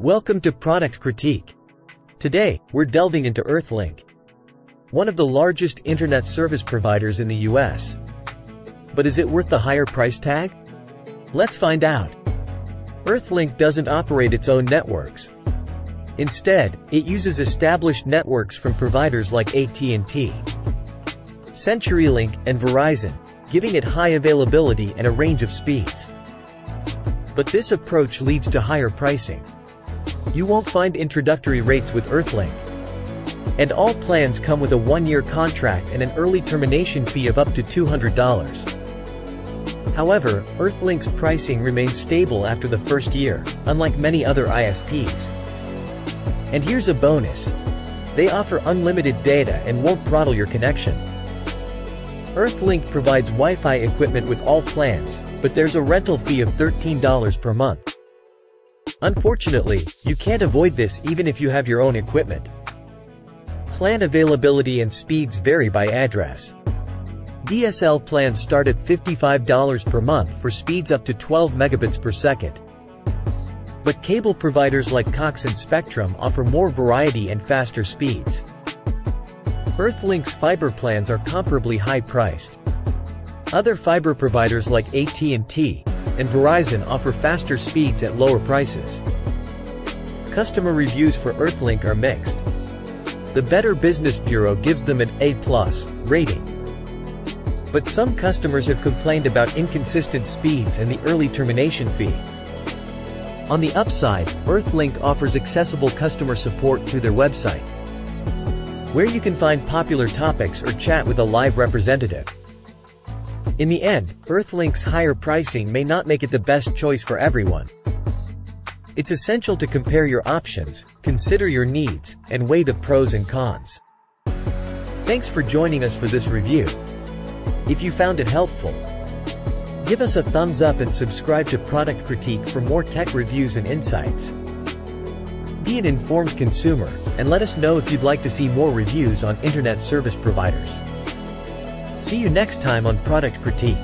Welcome to Product Critique. Today, we're delving into EarthLink, one of the largest internet service providers in the US. But is it worth the higher price tag? Let's find out. EarthLink doesn't operate its own networks. Instead, it uses established networks from providers like AT&T, CenturyLink, and Verizon, giving it high availability and a range of speeds. But this approach leads to higher pricing. You won't find introductory rates with EarthLink. And all plans come with a one-year contract and an early termination fee of up to $200. However, EarthLink's pricing remains stable after the first year, unlike many other ISPs. And here's a bonus. They offer unlimited data and won't throttle your connection. EarthLink provides Wi-Fi equipment with all plans, but there's a rental fee of $13 per month. Unfortunately, you can't avoid this even if you have your own equipment. Plan availability and speeds vary by address. DSL plans start at $55 per month for speeds up to 12 megabits per second. But cable providers like Cox and Spectrum offer more variety and faster speeds. EarthLink's fiber plans are comparably high-priced. Other fiber providers like AT&T and Verizon offer faster speeds at lower prices. Customer reviews for EarthLink are mixed. The Better Business Bureau gives them an A+ rating. But some customers have complained about inconsistent speeds and the early termination fee. On the upside, EarthLink offers accessible customer support through their website, where you can find popular topics or chat with a live representative. In the end, EarthLink's higher pricing may not make it the best choice for everyone. It's essential to compare your options, consider your needs, and weigh the pros and cons. Thanks for joining us for this review. If you found it helpful, give us a thumbs up and subscribe to Product Critique for more tech reviews and insights. Be an informed consumer, and let us know if you'd like to see more reviews on internet service providers. See you next time on Product Critique.